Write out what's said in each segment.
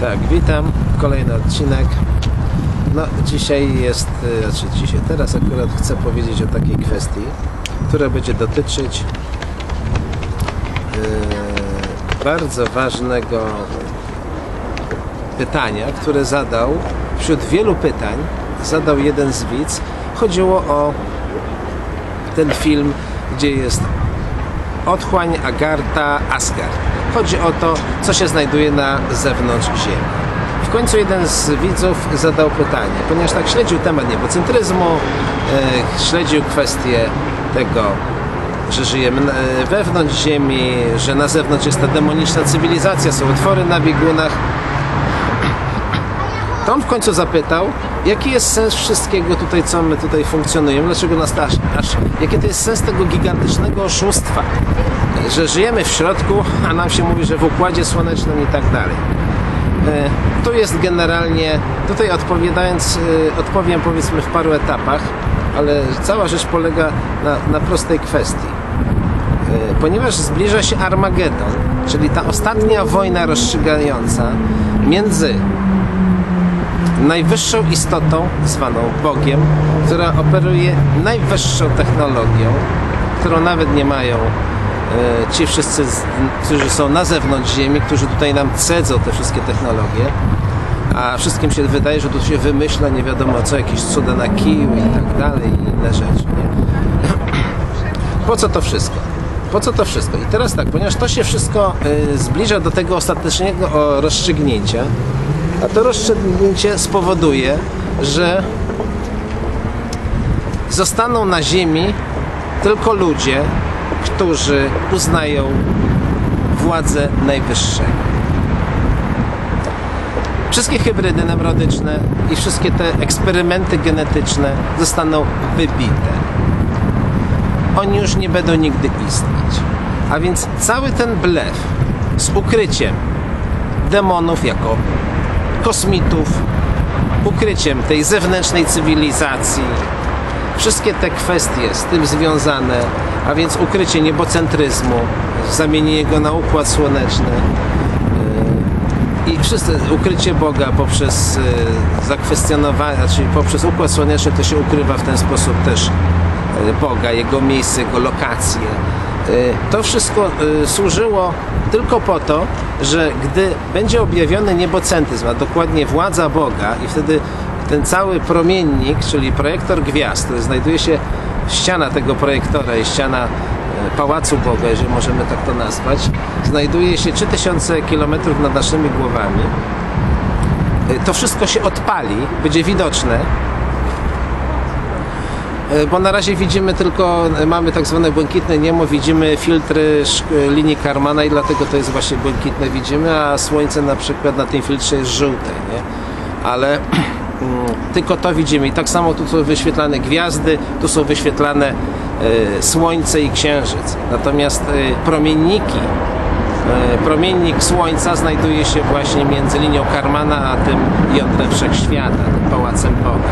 Tak, witam, kolejny odcinek. No dzisiaj jest, znaczy dzisiaj, teraz akurat chcę powiedzieć o takiej kwestii, która będzie dotyczyć bardzo ważnego pytania, które zadał, wśród wielu pytań zadał jeden z widz. Chodziło o ten film, gdzie jest Otchłań Agartha Asgard. Chodzi o to, co się znajduje na zewnątrz Ziemi. W końcu jeden z widzów zadał pytanie, ponieważ tak śledził temat niebocentryzmu, śledził kwestię tego, że żyjemy wewnątrz Ziemi, że na zewnątrz jest ta demoniczna cywilizacja, są otwory na biegunach. To on w końcu zapytał, jaki jest sens wszystkiego tutaj, co my tutaj funkcjonujemy, dlaczego nas jaki to jest sens tego gigantycznego oszustwa, że żyjemy w środku, a nam się mówi, że w Układzie Słonecznym i tak dalej. Tu jest generalnie, tutaj odpowiadając, odpowiem powiedzmy w paru etapach, ale cała rzecz polega na prostej kwestii. Ponieważ zbliża się Armageddon, czyli ta ostatnia wojna rozstrzygająca między najwyższą istotą, zwaną Bogiem, która operuje najwyższą technologią, którą nawet nie mają ci wszyscy, którzy są na zewnątrz Ziemi, którzy tutaj nam cedzą te wszystkie technologie, a wszystkim się wydaje, że tu się wymyśla nie wiadomo co, jakieś cuda na kiju i tak dalej i inne rzeczy, nie? Po co to wszystko? Po co to wszystko? I teraz tak, ponieważ to się wszystko zbliża do tego ostatecznego rozstrzygnięcia, a to rozstrzygnięcie spowoduje, że zostaną na Ziemi tylko ludzie, którzy uznają władzę najwyższego. Wszystkie hybrydy nemrodyczne i wszystkie te eksperymenty genetyczne zostaną wybite. Oni już nie będą nigdy istnieć. A więc cały ten blef z ukryciem demonów jako kosmitów, ukryciem tej zewnętrznej cywilizacji, wszystkie te kwestie z tym związane, a więc ukrycie niebocentryzmu, zamienienie go na układ słoneczny i ukrycie Boga poprzez zakwestionowanie, czyli poprzez układ słoneczny to się ukrywa w ten sposób też Boga, jego miejsce, jego lokacje. To wszystko służyło tylko po to, że gdy będzie objawiony niebocentryzm, a dokładnie władza Boga i wtedy ten cały promiennik, czyli projektor gwiazd, który znajduje się ściana tego projektora i ściana Pałacu Boga, jeżeli możemy tak to nazwać, znajduje się 3000 km nad naszymi głowami. To wszystko się odpali, będzie widoczne, bo na razie widzimy tylko, mamy tak zwane błękitne niebo, widzimy filtry linii Karmana i dlatego to jest właśnie błękitne widzimy, a słońce na przykład na tym filtrze jest żółte, nie? Ale tylko to widzimy i tak samo tu są wyświetlane gwiazdy, tu są wyświetlane słońce i księżyc, natomiast promiennik słońca znajduje się właśnie między linią Karmana a tym jądrem wszechświata, tym pałacem Boga.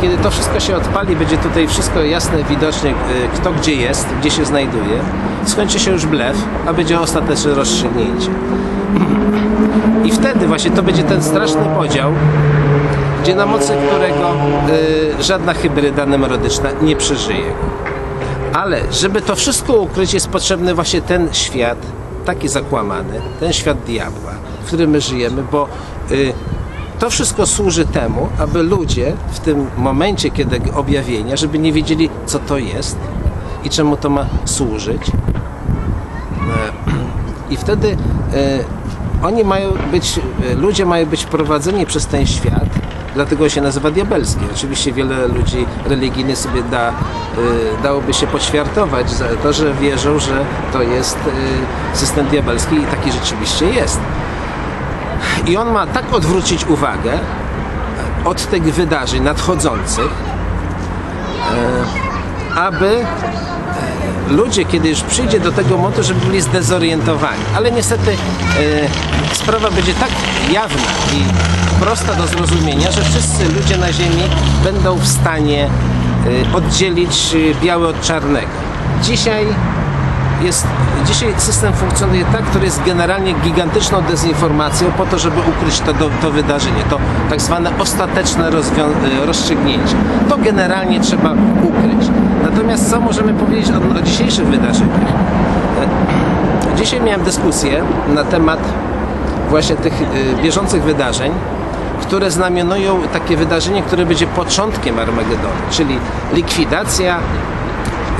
Kiedy to wszystko się odpali, będzie tutaj wszystko jasne, widocznie, kto gdzie jest, gdzie się znajduje. Skończy się już blef, a będzie ostateczne rozstrzygnięcie. I wtedy właśnie to będzie ten straszny podział, gdzie na mocy którego żadna hybryda nemrodyczna nie przeżyje. Ale żeby to wszystko ukryć, jest potrzebny właśnie ten świat, taki zakłamany, ten świat diabła, w którym my żyjemy, bo to wszystko służy temu, aby ludzie w tym momencie, kiedy objawienia, żeby nie wiedzieli, co to jest i czemu to ma służyć. I wtedy oni mają być, ludzie mają być prowadzeni przez ten świat, dlatego się nazywa diabelski. Oczywiście wiele ludzi religijnych sobie dałoby się poćwiartować za to, że wierzą, że to jest system diabelski i taki rzeczywiście jest. I on ma tak odwrócić uwagę od tych wydarzeń nadchodzących, aby ludzie, kiedy już przyjdzie do tego momentu, żeby byli zdezorientowani. Ale niestety sprawa będzie tak jawna i prosta do zrozumienia, że wszyscy ludzie na Ziemi będą w stanie oddzielić biały od czarnego. Dzisiaj jest, dzisiaj system funkcjonuje tak, który jest generalnie gigantyczną dezinformacją po to, żeby ukryć to wydarzenie, to tak zwane ostateczne rozstrzygnięcie. To generalnie trzeba ukryć. Natomiast co możemy powiedzieć o dzisiejszych wydarzeniach? Dzisiaj miałem dyskusję na temat właśnie tych bieżących wydarzeń, które znamionują takie wydarzenie, które będzie początkiem Armagedonu, czyli likwidacja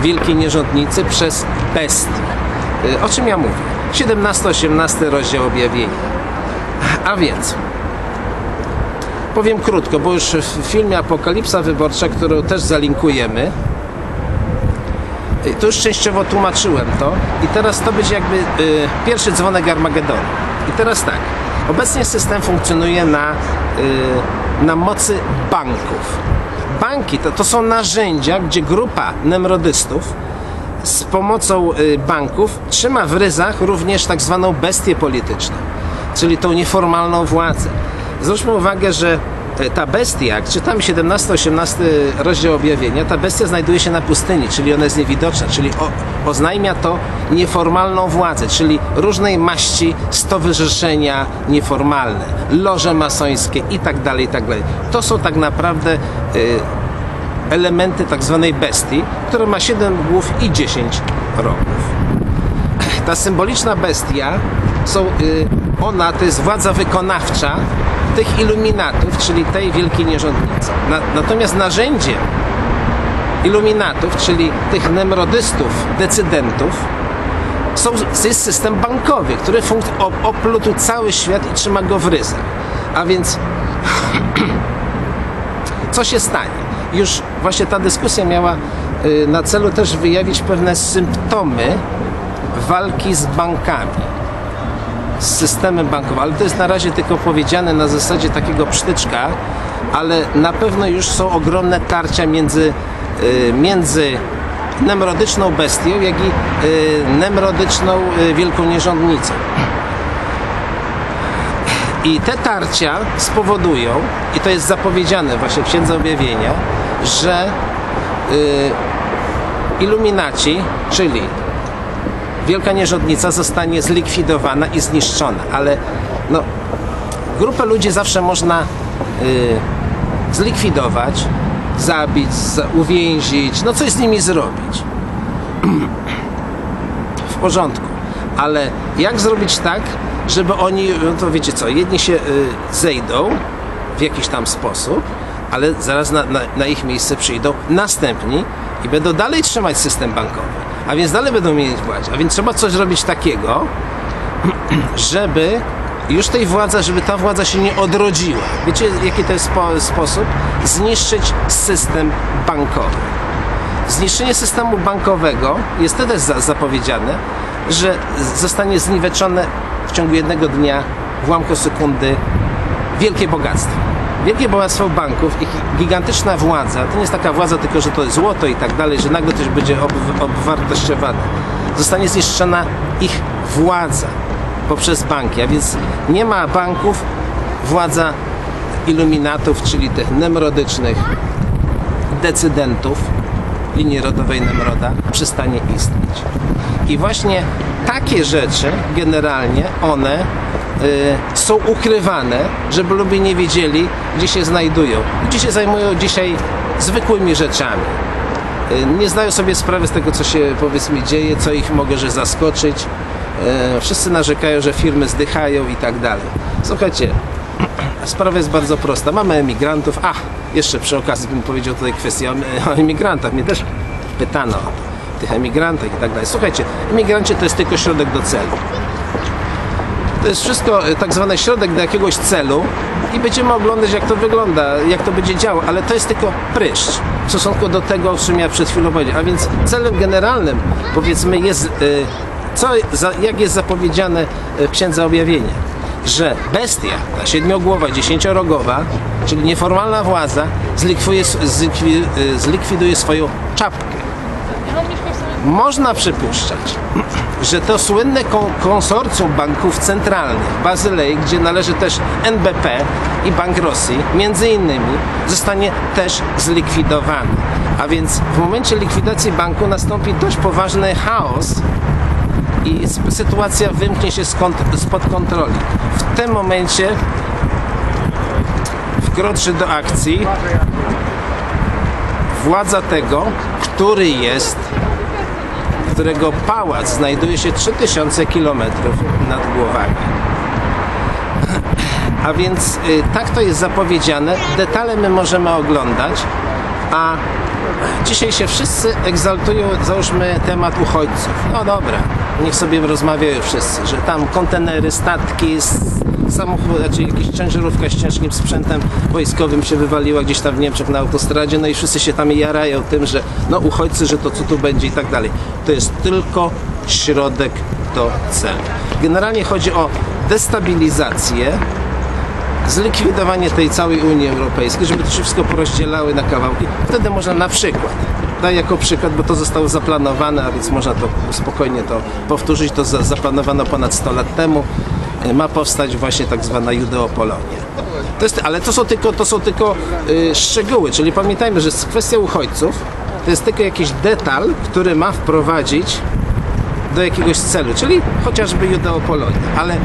wielkiej nierządnicy przez bestię. O czym ja mówię? 17-18 rozdział Objawienia. A więc powiem krótko, bo już w filmie Apokalipsa Wyborcza, którą też zalinkujemy, to już częściowo tłumaczyłem to i teraz to będzie jakby pierwszy dzwonek Armagedonu. I teraz tak, obecnie system funkcjonuje na mocy banków. Banki to są narzędzia, gdzie grupa nemrodystów z pomocą banków trzyma w ryzach również tak zwaną bestię polityczną, czyli tą nieformalną władzę. Zwróćmy uwagę, że ta bestia, jak czytamy 17-18 rozdział Objawienia, ta bestia znajduje się na pustyni, czyli ona jest niewidoczna, czyli oznajmia to nieformalną władzę, czyli różnej maści stowarzyszenia nieformalne, loże masońskie itd., itd. To są tak naprawdę elementy tak zwanej bestii, która ma 7 głów i 10 rogów. Ta symboliczna bestia, ona to jest władza wykonawcza tych iluminatów, czyli tej wielkiej nierządnicy. Natomiast narzędzie iluminatów, czyli tych nemrodystów, decydentów, jest system bankowy, który oplótł cały świat i trzyma go w ryzach. A więc co się stanie? Już właśnie ta dyskusja miała na celu też wyjawić pewne symptomy walki z bankami, z systemem bankowym, ale to jest na razie tylko powiedziane na zasadzie takiego przytyczka, ale na pewno już są ogromne tarcia między nemrodyczną bestią, jak i nemrodyczną wielką nierządnicą. I te tarcia spowodują, i to jest zapowiedziane właśnie w Księdze Objawienia, że iluminaci, czyli wielka nierządnica, zostanie zlikwidowana i zniszczona, ale no, grupę ludzi zawsze można zlikwidować, zabić, uwięzić, no coś z nimi zrobić. W porządku, ale jak zrobić tak, żeby oni, no to wiecie co, jedni się zejdą w jakiś tam sposób, ale zaraz na ich miejsce przyjdą następni i będą dalej trzymać system bankowy, a więc dalej będą mieli władzę, a więc trzeba coś robić takiego, żeby już żeby ta władza się nie odrodziła. Wiecie, jaki to jest sposób? Zniszczyć system bankowy. Zniszczenie systemu bankowego jest też zapowiedziane, że zostanie zniweczone w ciągu jednego dnia, w ułamku sekundy, wielkie bogactwo. Wielkie bogactwo banków, ich gigantyczna władza, to nie jest taka władza tylko, że to jest złoto i tak dalej, że nagle coś będzie obwartościowane. Zostanie zniszczona ich władza poprzez banki, a więc nie ma banków, władza iluminatów, czyli tych nemrodycznych decydentów linii rodowej Nemroda, przestanie istnieć. I właśnie takie rzeczy, generalnie one są ukrywane, żeby ludzie nie wiedzieli, gdzie się znajdują. Ludzie się zajmują dzisiaj zwykłymi rzeczami. Nie zdają sobie sprawy z tego, co się, powiedzmy, dzieje, co ich może zaskoczyć. Wszyscy narzekają, że firmy zdychają i tak dalej. Słuchajcie, sprawa jest bardzo prosta. Mamy emigrantów. Jeszcze przy okazji bym powiedział tutaj kwestię o emigrantach. Mnie też pytano o tych emigrantach i tak dalej. Słuchajcie, emigranci to jest tylko środek do celu. To jest wszystko tak zwany środek do jakiegoś celu i będziemy oglądać, jak to wygląda, jak to będzie działo, ale to jest tylko pryszcz w stosunku do tego, o czym ja przed chwilą powiedziałem. A więc celem generalnym, powiedzmy, jest, jak jest zapowiedziane w Księdze Objawienia, że bestia, ta siedmiogłowa, dziesięciorogowa, czyli nieformalna władza, zlikwiduje swoją czapkę. Można przypuszczać, że to słynne konsorcjum banków centralnych w Bazylei, gdzie należy też NBP i Bank Rosji, między innymi, zostanie też zlikwidowane. A więc w momencie likwidacji banku nastąpi dość poważny chaos i sytuacja wymknie się spod kontroli. W tym momencie wkroczy do akcji władza tego, którego pałac znajduje się 3000 km nad głowami. A więc tak to jest zapowiedziane. Detale my możemy oglądać, a dzisiaj się wszyscy egzaltują, załóżmy, temat uchodźców. No dobra, niech sobie rozmawiają wszyscy, że tam kontenery, statki, samochód, znaczy jakaś ciężarówka z ciężkim sprzętem wojskowym się wywaliła gdzieś tam w Niemczech na autostradzie, no i wszyscy się tam jarają tym, że no uchodźcy, że to co tu będzie i tak dalej. To jest tylko środek do celu. Generalnie chodzi o destabilizację, zlikwidowanie tej całej Unii Europejskiej, żeby to się wszystko porozdzielały na kawałki. Wtedy można na przykład, daję jako przykład, bo to zostało zaplanowane, a więc można to spokojnie to powtórzyć, to zaplanowano ponad 100 lat temu, ma powstać właśnie tak zwana Judeo-Polonia. Ale to są tylko szczegóły, czyli pamiętajmy, że kwestia uchodźców to jest tylko jakiś detal, który ma wprowadzić do jakiegoś celu, czyli chociażby Judeo-Polonia, ale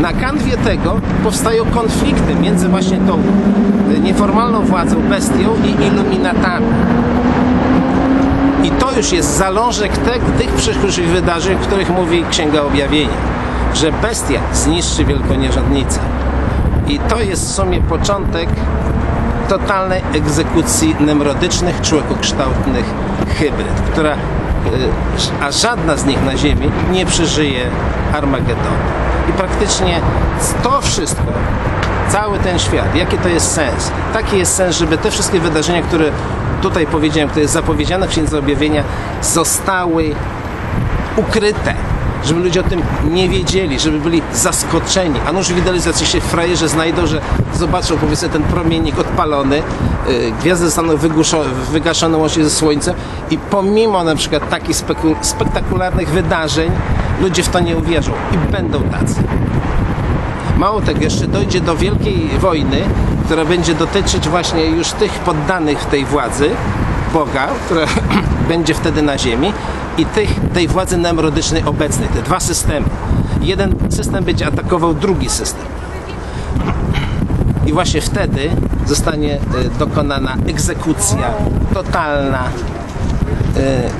na kanwie tego powstają konflikty między właśnie tą nieformalną władzą, bestią i iluminatami. I to już jest zalążek tych przyszłych wydarzeń, o których mówi Księga Objawienia, że bestia zniszczy wielkonierządnicę. I to jest w sumie początek totalnej egzekucji nemrodycznych, człowiekokształtnych hybryd, a żadna z nich na ziemi nie przeżyje Armageddonu. I praktycznie to wszystko, cały ten świat, jaki to jest sens? Taki jest sens, żeby te wszystkie wydarzenia, które tutaj powiedziałem, które jest zapowiedziane w Księdze Objawienia, zostały ukryte, żeby ludzie o tym nie wiedzieli, żeby byli zaskoczeni, a nuż widalizacji się frajerzy znajdą, że zobaczą, powiedzmy, ten promiennik odpalony, gwiazdy zostaną wygaszone łącznie ze słońcem i pomimo na przykład takich spektakularnych wydarzeń ludzie w to nie uwierzą i będą tacy. Mało tego, jeszcze dojdzie do wielkiej wojny, która będzie dotyczyć właśnie już tych poddanych w tej władzy Boga, która będzie wtedy na ziemi, i tej władzy nemrodycznej obecnej, te dwa systemy. Jeden system będzie atakował drugi system. I właśnie wtedy zostanie dokonana egzekucja totalna,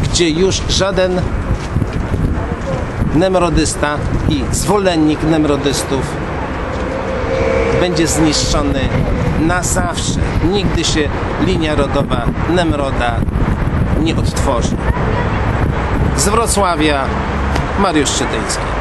gdzie już żaden nemrodysta i zwolennik nemrodystów będzie zniszczony na zawsze. Nigdy się linia rodowa Nemroda nie odtworzy. Z Wrocławia, Mariusz Szczytyński.